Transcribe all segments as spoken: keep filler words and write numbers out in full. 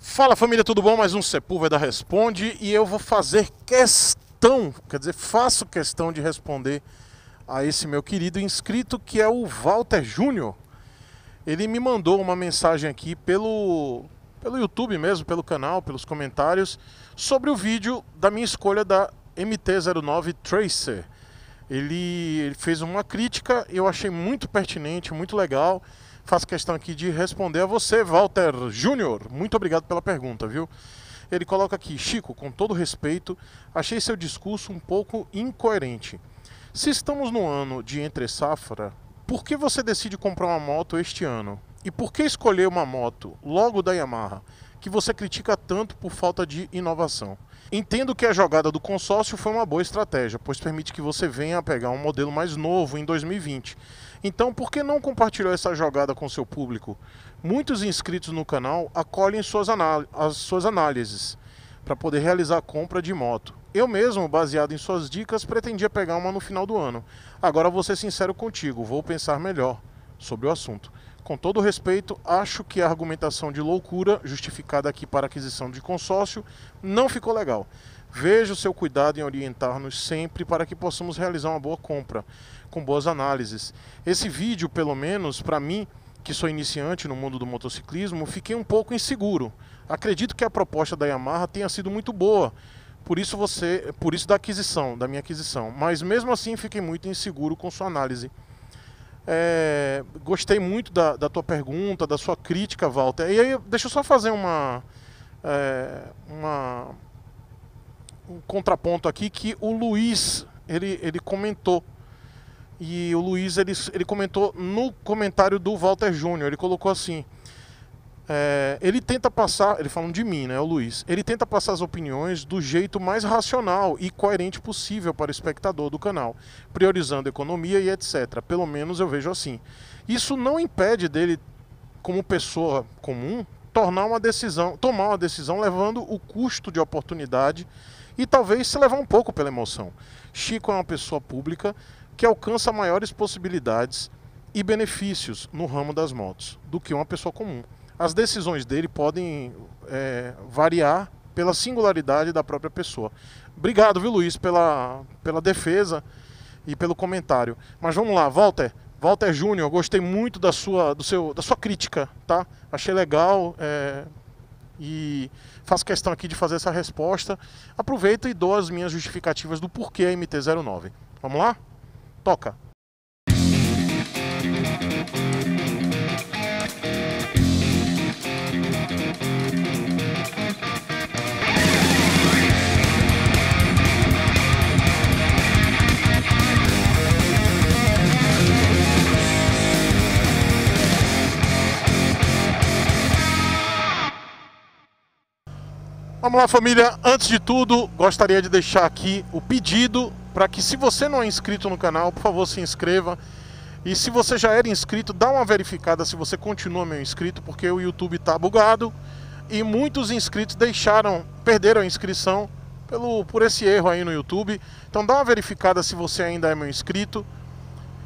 Fala família, tudo bom? Mais um Sepúlveda Responde e eu vou fazer questão, quer dizer, faço questão de responder a esse meu querido inscrito que é o Walter Júnior. Ele me mandou uma mensagem aqui pelo, pelo YouTube mesmo, pelo canal, pelos comentários, sobre o vídeo da minha escolha da M T zero nove Tracer. Ele, ele fez uma crítica, eu achei muito pertinente, muito legal. Faço questão aqui de responder a você, Walter Júnior. Muito obrigado pela pergunta, viu? Ele coloca aqui: Chico, com todo respeito, achei seu discurso um pouco incoerente. Se estamos no ano de entre safra, por que você decide comprar uma moto este ano? E por que escolher uma moto logo da Yamaha, que você critica tanto por falta de inovação? Entendo que a jogada do consórcio foi uma boa estratégia, pois permite que você venha a pegar um modelo mais novo em dois mil e vinte. Então, por que não compartilhar essa jogada com seu público? Muitos inscritos no canal acolhem suas as suas análises para poder realizar a compra de moto. Eu mesmo, baseado em suas dicas, pretendia pegar uma no final do ano. Agora vou ser sincero contigo, vou pensar melhor sobre o assunto. Com todo respeito, acho que a argumentação de loucura justificada aqui para aquisição de consórcio não ficou legal. Veja o seu cuidado em orientar-nos sempre para que possamos realizar uma boa compra, com boas análises. Esse vídeo, pelo menos para mim, que sou iniciante no mundo do motociclismo, fiquei um pouco inseguro. Acredito que a proposta da Yamaha tenha sido muito boa, por isso você, por isso da aquisição, da minha aquisição. Mas mesmo assim fiquei muito inseguro com sua análise. É, gostei muito da, da tua pergunta, da sua crítica, Walter. E aí, deixa eu só fazer uma... É, uma um contraponto aqui que o Luiz ele, ele comentou e o Luiz ele, ele comentou no comentário do Walter Júnior. Ele colocou assim, é, ele tenta passar, ele falando de mim, né, o Luiz, ele tenta passar as opiniões do jeito mais racional e coerente possível para o espectador do canal, priorizando economia e etc. Pelo menos eu vejo assim. Isso não impede dele, como pessoa comum, tornar uma decisão, tomar uma decisão levando o custo de oportunidade e talvez se levar um pouco pela emoção. Chico é uma pessoa pública que alcança maiores possibilidades e benefícios no ramo das motos do que uma pessoa comum. As decisões dele podem é, variar pela singularidade da própria pessoa. Obrigado, viu, Luiz, pela, pela defesa e pelo comentário. Mas vamos lá, Walter. Walter Júnior, gostei muito da sua, do seu, da sua crítica, tá? Achei legal é, e faço questão aqui de fazer essa resposta. Aproveito e dou as minhas justificativas do porquê a M T zero nove. Vamos lá? Toca! Vamos lá, família, antes de tudo gostaria de deixar aqui o pedido para que, se você não é inscrito no canal, por favor se inscreva, e se você já era inscrito, dá uma verificada se você continua meu inscrito, porque o YouTube está bugado e muitos inscritos deixaram, perderam a inscrição pelo, por esse erro aí no YouTube. Então dá uma verificada se você ainda é meu inscrito,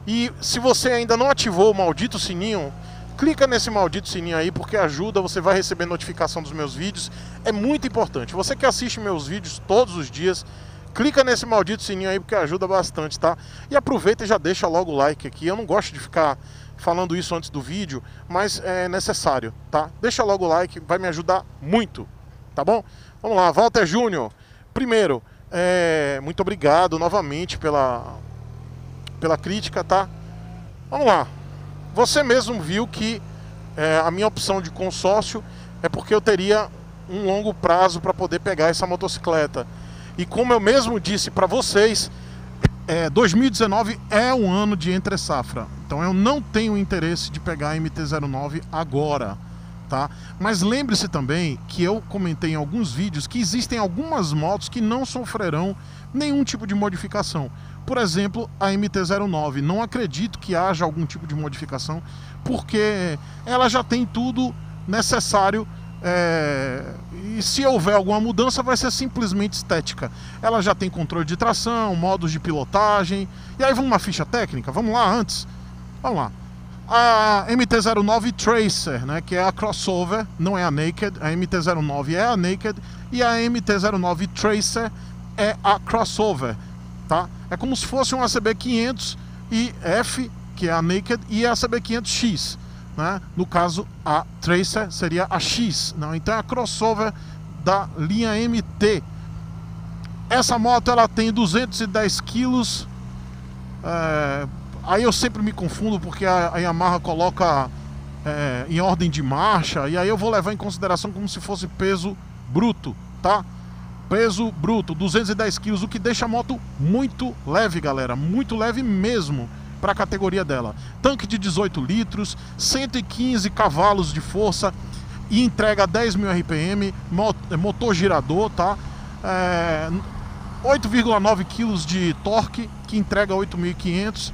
e se você ainda não ativou o maldito sininho, clica nesse maldito sininho aí, porque ajuda, você vai receber notificação dos meus vídeos. É muito importante. Você que assiste meus vídeos todos os dias, clica nesse maldito sininho aí, porque ajuda bastante, tá? E aproveita e já deixa logo o like aqui. Eu não gosto de ficar falando isso antes do vídeo, mas é necessário, tá? Deixa logo o like, vai me ajudar muito, tá bom? Vamos lá, Walter Júnior. Primeiro, é... muito obrigado novamente pela... pela crítica, tá? Vamos lá. Você mesmo viu que é, a minha opção de consórcio é porque eu teria um longo prazo para poder pegar essa motocicleta. E como eu mesmo disse para vocês, é, dois mil e dezenove é um ano de entre safra. Então eu não tenho interesse de pegar a M T zero nove agora, tá? Mas lembre-se também que eu comentei em alguns vídeos que existem algumas motos que não sofrerão nenhum tipo de modificação. Por exemplo, a M T zero nove, não acredito que haja algum tipo de modificação, porque ela já tem tudo necessário, é... e se houver alguma mudança vai ser simplesmente estética. Ela já tem controle de tração, modos de pilotagem, e aí vamos uma ficha técnica? Vamos lá antes? Vamos lá. a M T zero nove Tracer, né, que é a crossover, não é a Naked, a M T zero nove é a Naked e a M T zero nove Tracer é a crossover, tá? É como se fosse uma C B quinhentos i F, que é a Naked, e a C B quinhentos X, né? No caso, a Tracer seria a X, não? Então é a crossover da linha M T. Essa moto ela tem duzentos e dez quilos, é... aí eu sempre me confundo porque a Yamaha coloca é, em ordem de marcha, e aí eu vou levar em consideração como se fosse peso bruto, tá? Peso bruto, duzentos e dez quilos, o que deixa a moto muito leve, galera, muito leve mesmo para a categoria dela. Tanque de dezoito litros, cento e quinze cavalos de força e entrega dez mil R P M, motor girador, tá? É, oito vírgula nove quilos de torque, que entrega oito mil e quinhentos.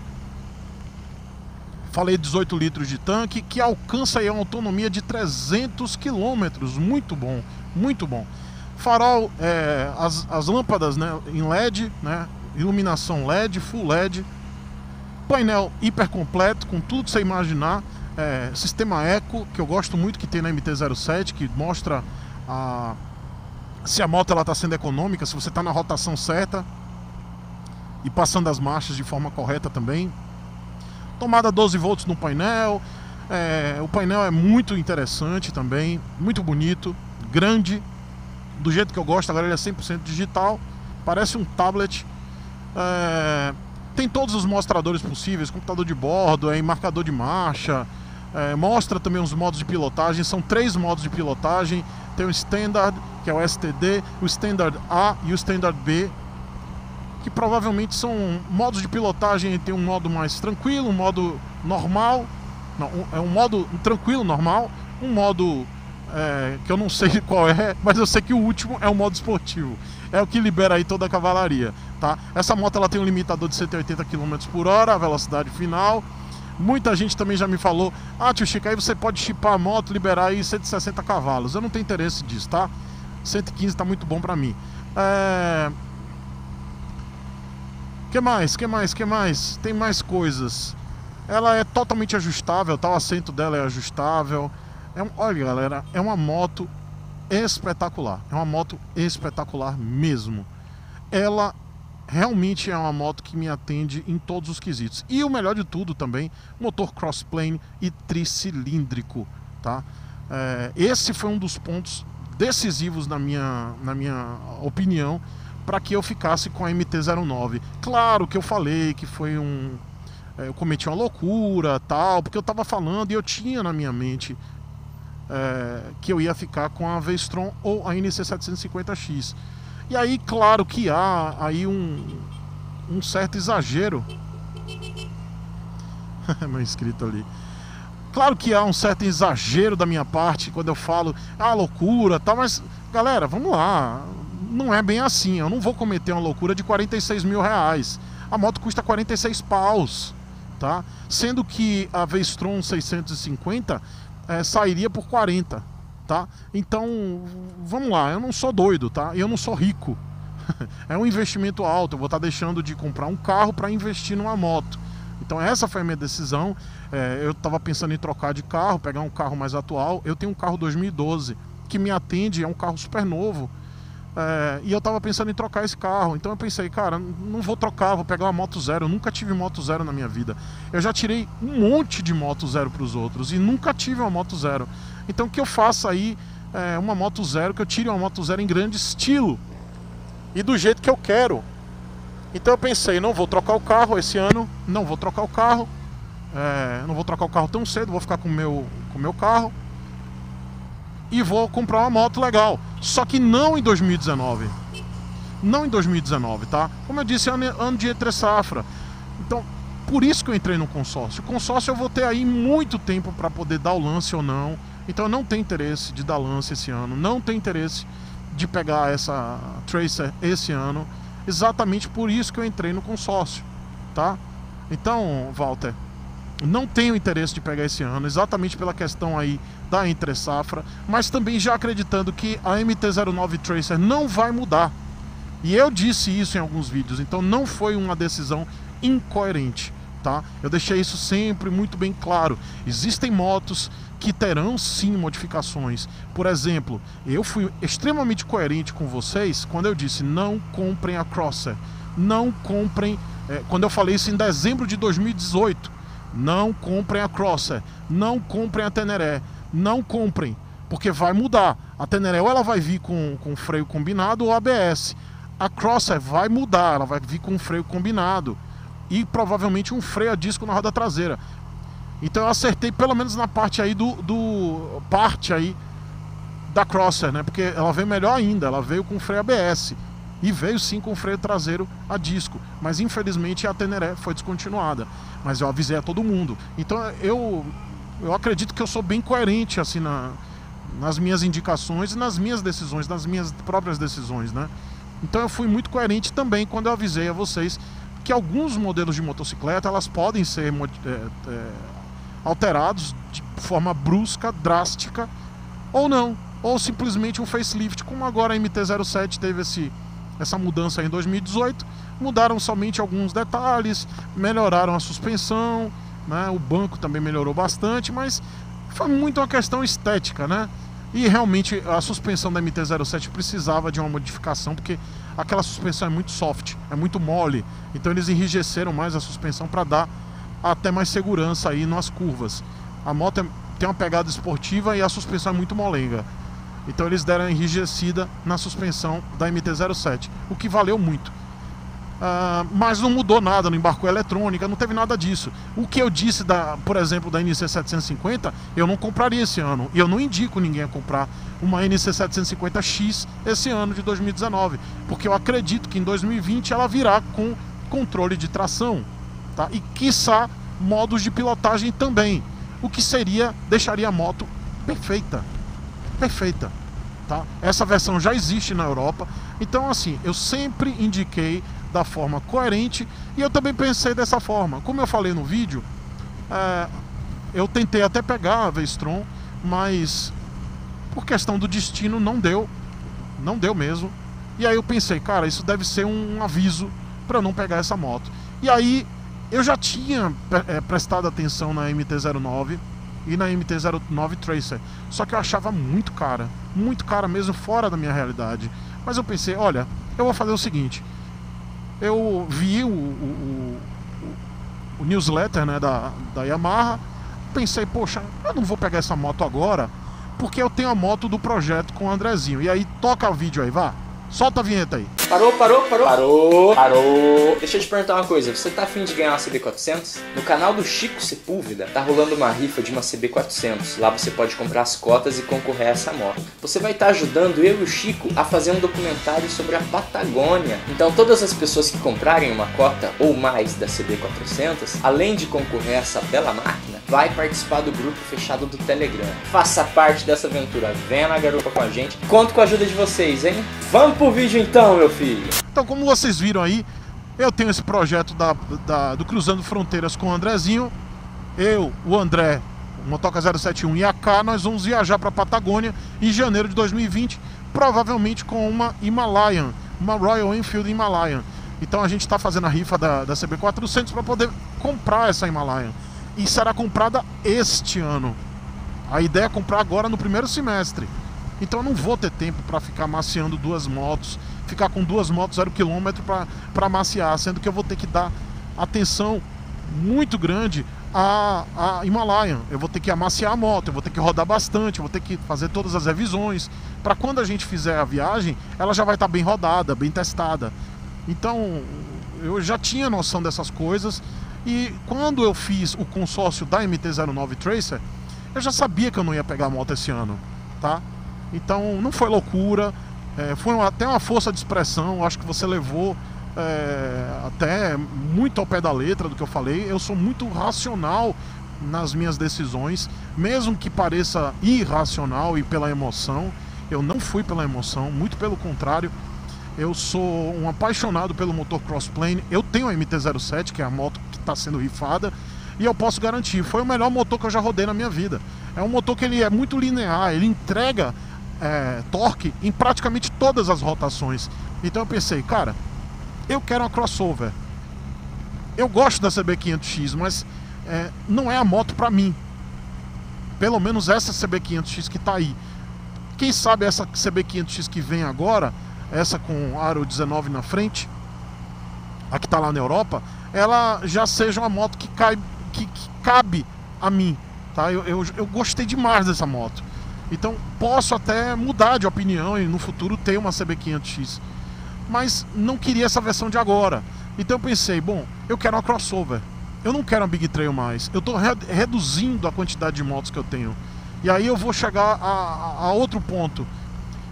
Falei dezoito litros de tanque, que alcança aí uma autonomia de trezentos quilômetros, muito bom, muito bom. Farol, é, as, as lâmpadas, né, em L E D, né, iluminação L E D, full L E D, painel hiper completo, com tudo que você imaginar, é, sistema eco, que eu gosto muito que tem na M T zero sete, que mostra a, se a moto está sendo econômica, se você está na rotação certa e passando as marchas de forma correta também. Tomada doze volts no painel, é, o painel é muito interessante também, muito bonito, grande, do jeito que eu gosto. Agora ele é cem por cento digital, parece um tablet, é, tem todos os mostradores possíveis, computador de bordo, é, marcador de marcha, é, mostra também os modos de pilotagem, são três modos de pilotagem, tem o Standard, que é o S T D, o Standard A e o Standard B, que provavelmente são modos de pilotagem. Tem um modo mais tranquilo, um modo normal, não, é um modo tranquilo, normal, um modo é, que eu não sei qual é, mas eu sei que o último é o modo esportivo, é o que libera aí toda a cavalaria, tá? Essa moto ela tem um limitador de cento e oitenta quilômetros por hora, a velocidade final. Muita gente também já me falou: ah, tio Chico, aí você pode chipar a moto, liberar aí cento e sessenta cavalos, eu não tenho interesse disso, tá? cento e quinze tá muito bom pra mim. É... Que mais, que mais, que mais? Tem mais coisas. Ela é totalmente ajustável, tá? O assento dela é ajustável. É um... Olha, galera, é uma moto espetacular. É uma moto espetacular mesmo. Ela realmente é uma moto que me atende em todos os quesitos. E o melhor de tudo também, motor crossplane e tricilíndrico, tá? É... Esse foi um dos pontos decisivos, na minha, na minha opinião, para que eu ficasse com a M T zero nove. Claro que eu falei que foi um... É, eu cometi uma loucura, tal, porque eu estava falando e eu tinha na minha mente é, que eu ia ficar com a V-Strom ou a N C setecentos e cinquenta X. E aí, claro que há aí um, um certo exagero. Meu inscrito ali. Claro que há um certo exagero da minha parte quando eu falo, ah, loucura, tal, mas, galera, vamos lá. Não é bem assim, eu não vou cometer uma loucura de quarenta e seis mil reais. A moto custa quarenta e seis paus, tá? Sendo que a V-Strom seiscentos e cinquenta é, sairia por quarenta, tá? Então, vamos lá, eu não sou doido, tá? Eu não sou rico. É um investimento alto, eu vou estar deixando de comprar um carro para investir numa moto. Então essa foi a minha decisão. É, eu estava pensando em trocar de carro, pegar um carro mais atual. Eu tenho um carro dois mil e doze que me atende, é um carro super novo. É, e eu tava pensando em trocar esse carro, então eu pensei, cara, não vou trocar, vou pegar uma moto zero. Eu nunca tive moto zero na minha vida. Eu já tirei um monte de moto zero para os outros e nunca tive uma moto zero. Então que eu faça aí é, uma moto zero, que eu tire uma moto zero em grande estilo e do jeito que eu quero. Então eu pensei, não vou trocar o carro esse ano, não vou trocar o carro, é, não vou trocar o carro tão cedo, vou ficar com o meu, com o meu carro. E vou comprar uma moto legal. Só que não em dois mil e dezenove. Não em dois mil e dezenove, tá? Como eu disse, ano de entre safra. Então, por isso que eu entrei no consórcio. O consórcio eu vou ter aí muito tempo para poder dar o lance ou não. Então eu não tenho interesse de dar lance esse ano. Não tenho interesse de pegar essa Tracer esse ano. Exatamente por isso que eu entrei no consórcio, tá? Então, Walter, não tenho interesse de pegar esse ano, exatamente pela questão aí da entre safra, mas também já acreditando que a M T zero nove Tracer não vai mudar. E eu disse isso em alguns vídeos, então não foi uma decisão incoerente, tá? Eu deixei isso sempre muito bem claro. Existem motos que terão sim modificações. Por exemplo, eu fui extremamente coerente com vocês quando eu disse não comprem a Crosser, não comprem, é, quando eu falei isso em dezembro de dois mil e dezoito, não comprem a Crosser, não comprem a Teneré, não comprem, porque vai mudar. A Teneré ou ela vai vir com, com freio combinado ou A B S. A Crosser vai mudar, ela vai vir com freio combinado e provavelmente um freio a disco na roda traseira. Então eu acertei pelo menos na parte aí do, do parte aí da Crosser, né? Porque ela veio melhor ainda, ela veio com freio A B S e veio sim com freio traseiro a disco, mas infelizmente a Teneré foi descontinuada, mas eu avisei a todo mundo. Então eu, eu acredito que eu sou bem coerente assim na, nas minhas indicações e nas minhas decisões, nas minhas próprias decisões, né? Então eu fui muito coerente também quando eu avisei a vocês que alguns modelos de motocicleta elas podem ser é, é, alterados de forma brusca, drástica ou não, ou simplesmente um facelift, como agora a M T zero sete teve esse, essa mudança em dois mil e dezoito. Mudaram somente alguns detalhes, melhoraram a suspensão, né? O banco também melhorou bastante, mas foi muito uma questão estética, né? E realmente a suspensão da M T zero sete precisava de uma modificação, porque aquela suspensão é muito soft, é muito mole. Então eles enrijeceram mais a suspensão para dar até mais segurança aí nas curvas. A moto é, tem uma pegada esportiva e a suspensão é muito molenga. Então eles deram a enrijecida na suspensão da M T zero sete, o que valeu muito. Uh, mas não mudou nada, não embarcou eletrônica, não teve nada disso. O que eu disse, da, por exemplo, da N C setecentos e cinquenta, eu não compraria esse ano. E eu não indico ninguém a comprar uma N C setecentos e cinquenta X esse ano de dois mil e dezenove, porque eu acredito que em dois mil e vinte ela virá com controle de tração, tá? E quiçá modos de pilotagem também, o que seria, deixaria a moto perfeita, perfeita, tá? Essa versão já existe na Europa. Então assim, eu sempre indiquei da forma coerente e eu também pensei dessa forma. Como eu falei no vídeo, é, eu tentei até pegar a V-Strom, mas por questão do destino não deu, não deu mesmo. E aí eu pensei, cara, isso deve ser um aviso para não pegar essa moto. E aí eu já tinha é, prestado atenção na M T zero nove e na M T zero nove Tracer, só que eu achava muito cara, muito cara mesmo, fora da minha realidade. Mas eu pensei, olha, eu vou fazer o seguinte. Eu vi o, o, o, o newsletter, né, da, da Yamaha, pensei, poxa, eu não vou pegar essa moto agora, porque eu tenho a moto do projeto com o Andrezinho. E aí, toca o vídeo aí, vá. Solta a vinheta aí. Parou, parou, parou. Parou, parou. Deixa eu te perguntar uma coisa, você tá afim de ganhar uma C B quatrocentos? No canal do Chico Sepulveda tá rolando uma rifa de uma C B quatrocentos. Lá você pode comprar as cotas e concorrer a essa moto. Você vai estar tá ajudando eu e o Chico a fazer um documentário sobre a Patagônia. Então todas as pessoas que comprarem uma cota ou mais da C B quatrocentos, além de concorrer a essa bela máquina, vai participar do grupo fechado do Telegram. Faça parte dessa aventura, venha na garupa com a gente. Conto com a ajuda de vocês, hein? Vamos pro vídeo então, meu filho. Então, como vocês viram aí, eu tenho esse projeto da, da, do Cruzando Fronteiras com o Andrezinho. Eu, o André, o Motoca zero sete um e a K, nós vamos viajar para a Patagônia em janeiro de dois mil e vinte, provavelmente com uma Himalayan, uma Royal Enfield Himalayan. Então a gente está fazendo a rifa da, da C B quatrocentos para poder comprar essa Himalayan. E será comprada este ano. A ideia é comprar agora no primeiro semestre. Então eu não vou ter tempo para ficar maciando duas motos, ficar com duas motos zero quilômetro para maciar, sendo que eu vou ter que dar atenção muito grande à, à Himalayan. Eu vou ter que amaciar a moto, eu vou ter que rodar bastante, eu vou ter que fazer todas as revisões, para quando a gente fizer a viagem, ela já vai estar bem rodada, bem testada. Então eu já tinha noção dessas coisas e quando eu fiz o consórcio da M T zero nove Tracer, eu já sabia que eu não ia pegar a moto esse ano, tá? Então não foi loucura, é, foi uma, até uma força de expressão. Acho que você levou é, até muito ao pé da letra do que eu falei. Eu sou muito racional nas minhas decisões, mesmo que pareça irracional e pela emoção. Eu não fui pela emoção, muito pelo contrário. Eu sou um apaixonado pelo motor crossplane. Eu tenho a M T zero sete, que é a moto que está sendo rifada, e eu posso garantir, foi o melhor motor que eu já rodei na minha vida. É um motor que ele é muito linear, ele entrega É, torque em praticamente todas as rotações. Então eu pensei, cara, eu quero uma crossover, Eu gosto da C B quinhentos X, mas é, não é a moto para mim. Pelo menos essa C B quinhentos X que está aí. Quem sabe essa C B quinhentos X que vem agora, essa com aro dezenove na frente, a que está lá na Europa, ela já seja uma moto que, cai, que, que cabe a mim, tá? Eu, eu, eu gostei demais dessa moto. Então posso até mudar de opinião e no futuro ter uma C B quinhentos X. Mas não queria essa versão de agora. Então eu pensei, bom, eu quero uma crossover. Eu não quero uma Big Trail mais. Eu estou re reduzindo a quantidade de motos que eu tenho. E aí eu vou chegar a, a outro ponto.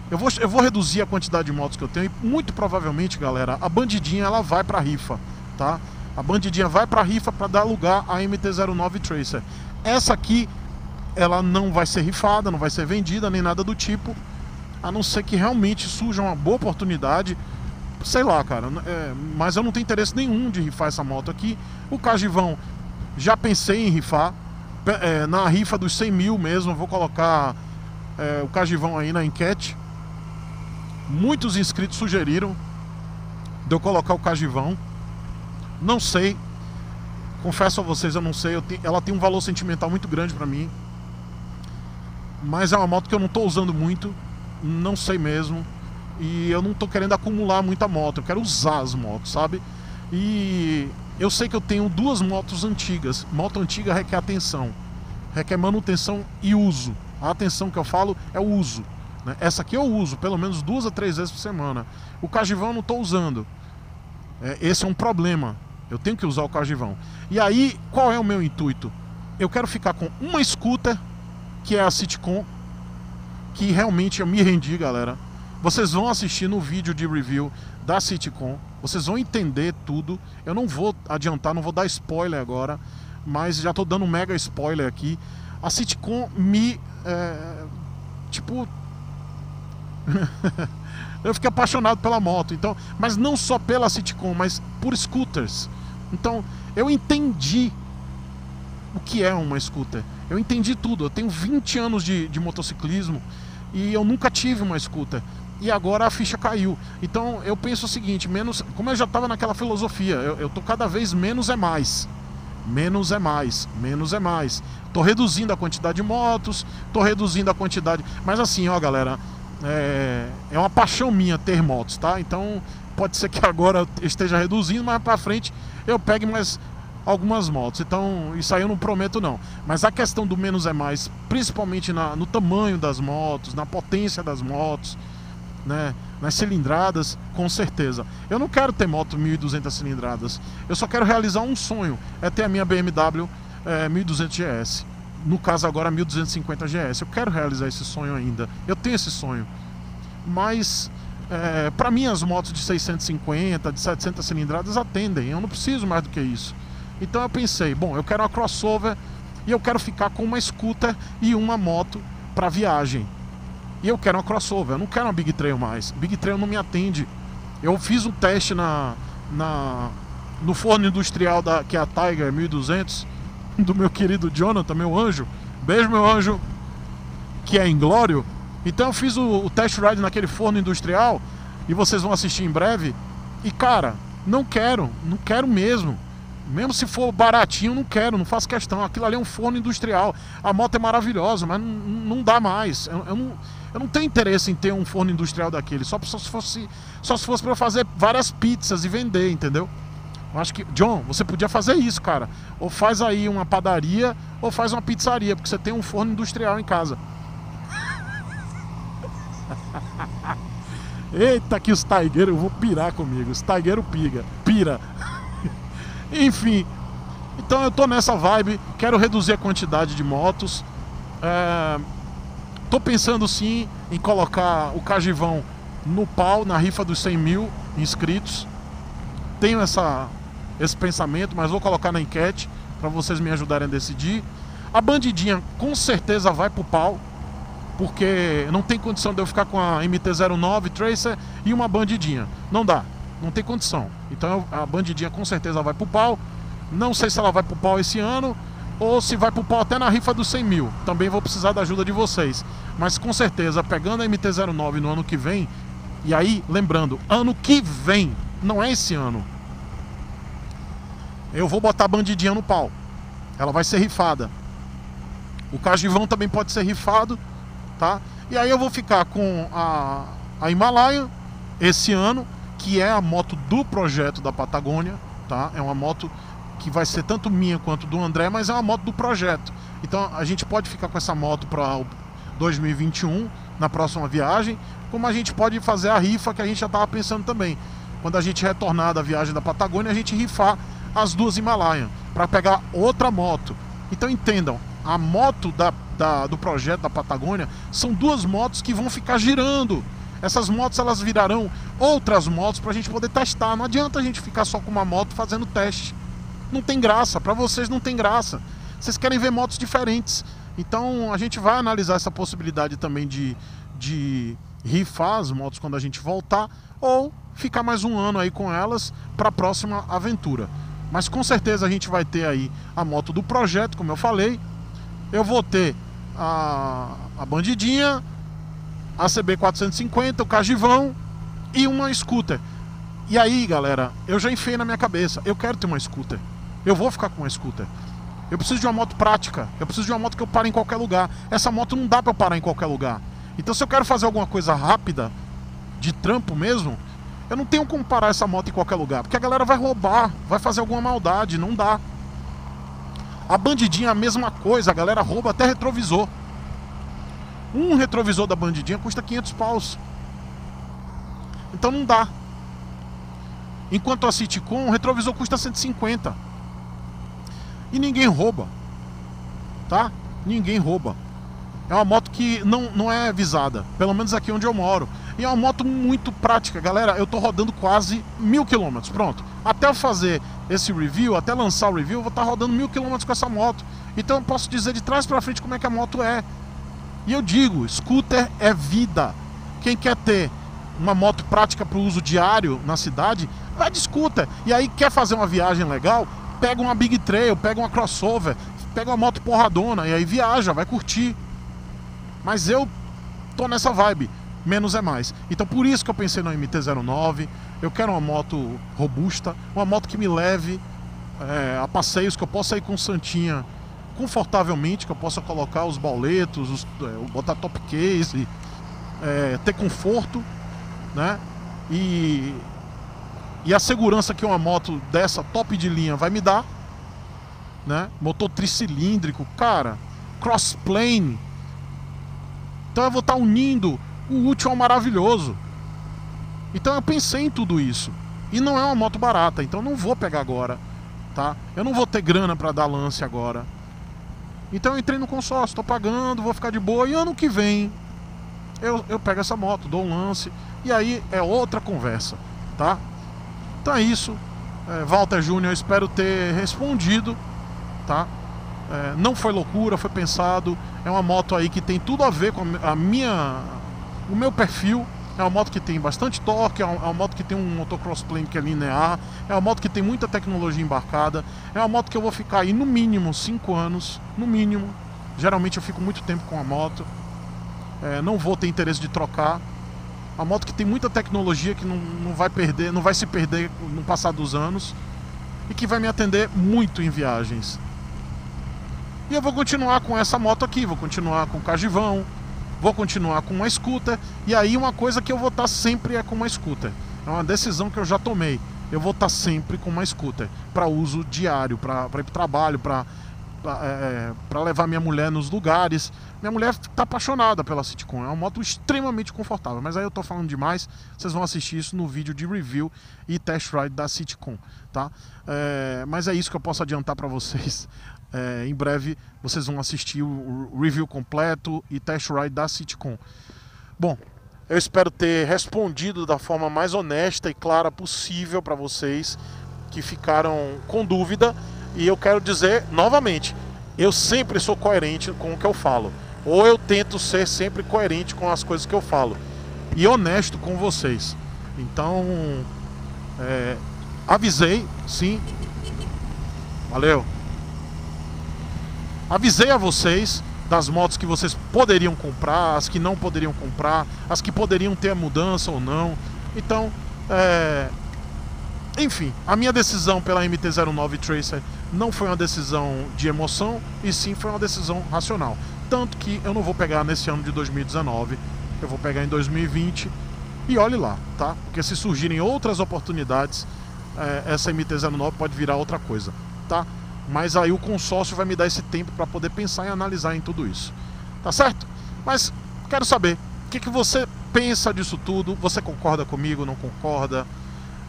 Eu vou, eu vou reduzir a quantidade de motos que eu tenho. E muito provavelmente, galera, a bandidinha ela vai para rifa, tá? A bandidinha vai para rifa para dar lugar à M T zero nove Tracer. Essa aqui, ela não vai ser rifada, não vai ser vendida, nem nada do tipo. A não ser que realmente surja uma boa oportunidade. Sei lá, cara, é, mas eu não tenho interesse nenhum de rifar essa moto aqui. O Cagivão, já pensei em rifar, é, na rifa dos cem mil mesmo. Vou colocar é, o Cagivão aí na enquete. Muitos inscritos sugeriram de eu colocar o Cagivão. Não sei, confesso a vocês, eu não sei. eu te, Ela tem um valor sentimental muito grande pra mim, mas é uma moto que eu não tô usando muito. Não sei mesmo. E eu não tô querendo acumular muita moto. Eu quero usar as motos, sabe? E eu sei que eu tenho duas motos antigas. Moto antiga requer atenção, requer manutenção e uso. A atenção que eu falo é o uso, né? Essa aqui eu uso pelo menos duas a três vezes por semana. O Cagivão eu não tô usando, é, esse é um problema. Eu tenho que usar o Cagivão. E aí, qual é o meu intuito? Eu quero ficar com uma scooter, que é a Citycom, que realmente eu me rendi, galera. Vocês vão assistir no vídeo de review da Citycom, vocês vão entender tudo. Eu não vou adiantar, não vou dar spoiler agora, mas já tô dando um mega spoiler aqui. A Citycom me... É, tipo... eu fiquei apaixonado pela moto, então, mas não só pela Citycom, mas por scooters. Então, eu entendi o que é uma scooter. Eu entendi tudo. Eu tenho vinte anos de, de motociclismo e eu nunca tive uma scooter. E agora a ficha caiu. Então eu penso o seguinte, menos, como eu já estava naquela filosofia, eu, eu tô cada vez menos é mais. Menos é mais, menos é mais. Tô reduzindo a quantidade de motos, tô reduzindo a quantidade. Mas assim, ó, galera, é, é uma paixão minha ter motos, tá? Então pode ser que agora eu esteja reduzindo, mas pra frente eu pegue mais algumas motos. Então isso aí eu não prometo não. Mas a questão do menos é mais, principalmente na, no tamanho das motos, na potência das motos, né, nas cilindradas, com certeza. Eu não quero ter moto mil e duzentas cilindradas. Eu só quero realizar um sonho, é ter a minha B M W é, mil e duzentos G S. No caso agora mil duzentos e cinquenta G S. Eu quero realizar esse sonho ainda. Eu tenho esse sonho. Mas é, para mim as motos de seiscentos e cinquenta, de setecentas cilindradas atendem. Eu não preciso mais do que isso. Então eu pensei, bom, eu quero uma crossover e eu quero ficar com uma scooter e uma moto para viagem. E eu quero uma crossover, eu não quero uma Big Trail mais. Big Trail não me atende. Eu fiz um teste na, na, no forno industrial da, que é a Tiger mil e duzentos, do meu querido Jonathan, meu anjo. Beijo, meu anjo, que é inglório. Então eu fiz o, o test ride naquele forno industrial e vocês vão assistir em breve. E cara, não quero, não quero mesmo. Mesmo se for baratinho, não quero, não faço questão. Aquilo ali é um forno industrial. A moto é maravilhosa, mas não, não dá mais. Eu, eu, não, eu não tenho interesse em ter um forno industrial daquele. Só, só se fosse, só se fosse para fazer várias pizzas e vender, entendeu? Eu acho que, John, você podia fazer isso, cara. Ou faz aí uma padaria, ou faz uma pizzaria, porque você tem um forno industrial em casa. Eita, que os taigueiros vão pirar comigo. Os taigueiros piga, pira. Enfim, então eu tô nessa vibe, quero reduzir a quantidade de motos. É, tô pensando sim em colocar o Cagivão no pau, na rifa dos cem mil inscritos. Tenho essa, esse pensamento, mas vou colocar na enquete para vocês me ajudarem a decidir. A bandidinha com certeza vai pro pau, porque não tem condição de eu ficar com a M T zero nove Tracer e uma bandidinha. Não dá. Não tem condição. Então a bandidinha com certeza vai pro pau. Não sei se ela vai pro pau esse ano ou se vai pro pau até na rifa dos cem mil. Também vou precisar da ajuda de vocês. Mas com certeza, pegando a M T zero nove no ano que vem. E aí, lembrando, ano que vem, não é esse ano. Eu vou botar a bandidinha no pau. Ela vai ser rifada. O Cagivão também pode ser rifado, tá? E aí eu vou ficar com a, a Himalayan esse ano, que é a moto do projeto da Patagônia, tá? É uma moto que vai ser tanto minha quanto do André, mas é uma moto do projeto. Então a gente pode ficar com essa moto para dois mil e vinte e um, na próxima viagem, como a gente pode fazer a rifa que a gente já estava pensando também. Quando a gente retornar da viagem da Patagônia, a gente rifar as duas Himalayan para pegar outra moto. Então entendam, a moto da, da, do projeto da Patagônia são duas motos que vão ficar girando. Essas motos, elas virarão outras motos para a gente poder testar. Não adianta a gente ficar só com uma moto fazendo teste. Não tem graça, para vocês não tem graça. Vocês querem ver motos diferentes. Então a gente vai analisar essa possibilidade também de, de rifar as motos quando a gente voltar, ou ficar mais um ano aí com elas para a próxima aventura. Mas com certeza a gente vai ter aí a moto do projeto, como eu falei. Eu vou ter a, a bandidinha, a C B quatrocentos e cinquenta, o Cagivão e uma scooter. E aí, galera, eu já enfiei na minha cabeça, eu quero ter uma scooter. Eu vou ficar com uma scooter. Eu preciso de uma moto prática. Eu preciso de uma moto que eu pare em qualquer lugar. Essa moto não dá pra eu parar em qualquer lugar. Então se eu quero fazer alguma coisa rápida, de trampo mesmo, eu não tenho como parar essa moto em qualquer lugar, porque a galera vai roubar, vai fazer alguma maldade. Não dá. A bandidinha é a mesma coisa. A galera rouba até retrovisor. Um retrovisor da bandidinha custa quinhentos paus. Então não dá. Enquanto a Citycom, o retrovisor custa cento e cinquenta. E ninguém rouba, tá? Ninguém rouba. É uma moto que não, não é visada, pelo menos aqui onde eu moro. E é uma moto muito prática, galera. Eu tô rodando quase mil quilômetros, pronto. Até eu fazer esse review, até lançar o review, eu vou estar rodando mil quilômetros com essa moto. Então eu posso dizer de trás pra frente como é que a moto é. E eu digo, scooter é vida. Quem quer ter uma moto prática para o uso diário na cidade, vai de scooter. E aí quer fazer uma viagem legal, pega uma Big Trail, pega uma crossover, pega uma moto porradona e aí viaja, vai curtir. Mas eu tô nessa vibe, menos é mais. Então por isso que eu pensei no M T zero nove. Eu quero uma moto robusta, uma moto que me leve é, a passeios, que eu possa ir com santinha confortavelmente, que eu possa colocar os bauletos, os, é, botar top case, é, ter conforto, né? E... E a segurança que uma moto dessa top de linha vai me dar, né? Motor tricilíndrico, cara, crossplane. Então eu vou estar unindo o útil ao maravilhoso. Então eu pensei em tudo isso. E não é uma moto barata, então eu não vou pegar agora, tá? Eu não vou ter grana para dar lance agora. Então eu entrei no consórcio, tô pagando, vou ficar de boa. E ano que vem eu, eu pego essa moto, dou um lance. E aí é outra conversa, tá? Então é isso, é, Walter Júnior, eu espero ter respondido, tá? É, não foi loucura, foi pensado. É uma moto aí que tem tudo a ver com a minha, o meu perfil. É uma moto que tem bastante torque, é uma, é uma moto que tem um motocross plane que é linear, é uma moto que tem muita tecnologia embarcada, é uma moto que eu vou ficar aí no mínimo cinco anos, no mínimo. Geralmente eu fico muito tempo com a moto, é, não vou ter interesse de trocar. Uma moto que tem muita tecnologia, que não, não vai perder, não vai se perder no passar dos anos, e que vai me atender muito em viagens. E eu vou continuar com essa moto aqui, vou continuar com o Cagivão, vou continuar com uma scooter. E aí uma coisa que eu vou estar sempre é com uma scooter. É uma decisão que eu já tomei. Eu vou estar sempre com uma scooter para uso diário, para ir para o trabalho, para é, levar minha mulher nos lugares. Minha mulher tá apaixonada pela Citycom, é uma moto extremamente confortável. Mas aí eu tô falando demais, vocês vão assistir isso no vídeo de review e test ride da Citycom, tá? É, mas é isso que eu posso adiantar para vocês. É, em breve vocês vão assistir o review completo e test ride da Citycom. Bom, eu espero ter respondido da forma mais honesta e clara possível para vocês que ficaram com dúvida. E eu quero dizer novamente, eu sempre sou coerente com o que eu falo. Ou eu tento ser sempre coerente com as coisas que eu falo. E honesto com vocês. Então, é, avisei, sim. Valeu. Avisei a vocês das motos que vocês poderiam comprar, as que não poderiam comprar, as que poderiam ter a mudança ou não. Então, é, Enfim, a minha decisão pela M T zero nove Tracer não foi uma decisão de emoção, e sim foi uma decisão racional. Tanto que eu não vou pegar nesse ano de dois mil e dezenove, eu vou pegar em dois mil e vinte, e olhe lá, tá? Porque se surgirem outras oportunidades, é, essa M T zero nove pode virar outra coisa, tá? Mas aí o consórcio vai me dar esse tempo para poder pensar e analisar em tudo isso, tá certo? Mas quero saber, o que que você pensa disso tudo? Você concorda comigo, não concorda?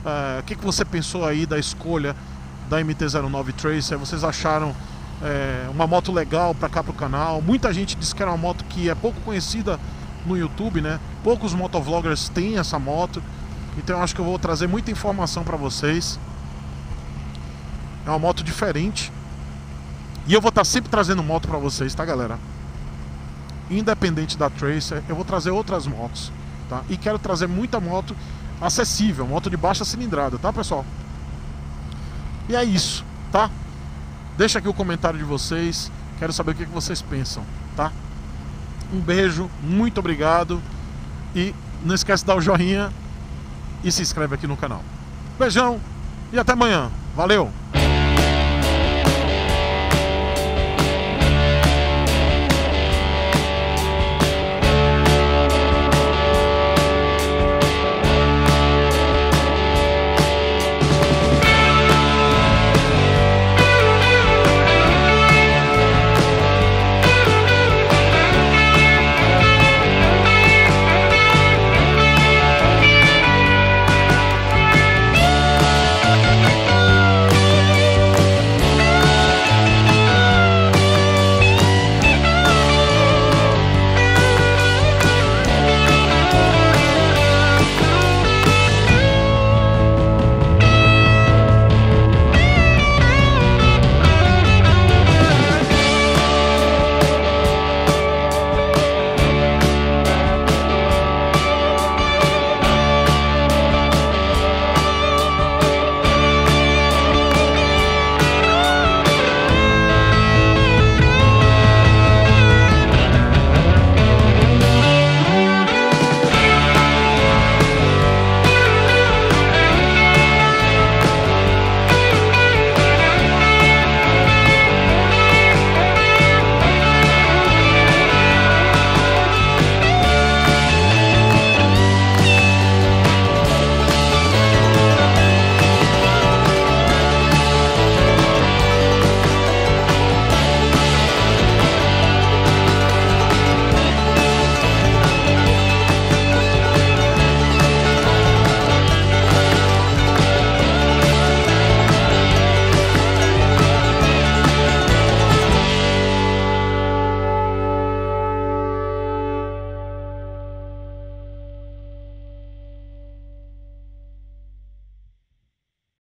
O uh, que, que você pensou aí da escolha da M T zero nove Tracer? Vocês acharam é, uma moto legal para cá para o canal? Muita gente diz que era uma moto que é pouco conhecida no YouTube, né? Poucos motovloggers têm essa moto. Então eu acho que eu vou trazer muita informação para vocês. É uma moto diferente. E eu vou estar sempre trazendo moto para vocês, tá, galera? Independente da Tracer, eu vou trazer outras motos, tá? E quero trazer muita moto acessível, moto de baixa cilindrada, tá, pessoal? E é isso, tá? Deixa aqui o comentário de vocês, quero saber o que vocês pensam, tá? Um beijo, muito obrigado, e não esquece de dar o joinha e se inscreve aqui no canal. Beijão e até amanhã, valeu!